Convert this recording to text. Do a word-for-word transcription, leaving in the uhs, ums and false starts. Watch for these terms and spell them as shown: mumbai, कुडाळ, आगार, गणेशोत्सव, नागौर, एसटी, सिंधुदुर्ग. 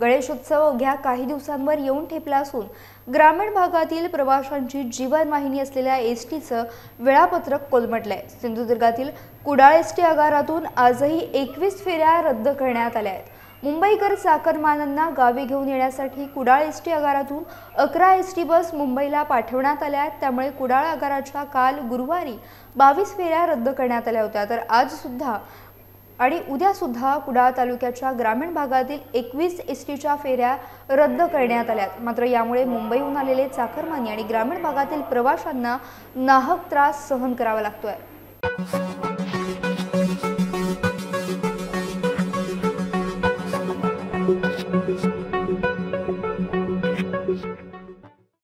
गणेशोत्सव अवघ्या काही दिवसांवर येऊन ठेपला असून ग्रामीण भागातील प्रवाशांची जीवनवाहिनी असलेल्या एसटीचं वेळापत्रक कोलमडलंय। सिंधुदुर्गातील कुडाळ एसटी आगारातून आजही एकवीस फेऱ्या रद्द करण्यात आल्या आहेत। मुंबईकर चाकरमानांना गावी घेऊन येण्यासाठी कुडाळ एसटी आगारातून अकरा एसटी बस मुंबईला पाठवण्यात आल्या आहेत। त्यामुळे कुडाळ आगाराच्या काल गुरुवारी बावीस फेऱ्या रद्द करण्यात आल्या होत्या, तर आज सुद्धा आणि उद्या सुद्धा कुडाळ तालुक्याच्या ग्रामीण भागातील एकवीस एसटीच्या फेऱ्या रद्द करण्यात आल्यात। मात्र यामुळे मुंबईहून आलेले चाकरमानी आणि ग्रामीण भागातील प्रवाशांना नाहक त्रास सहन करावा लागतोय।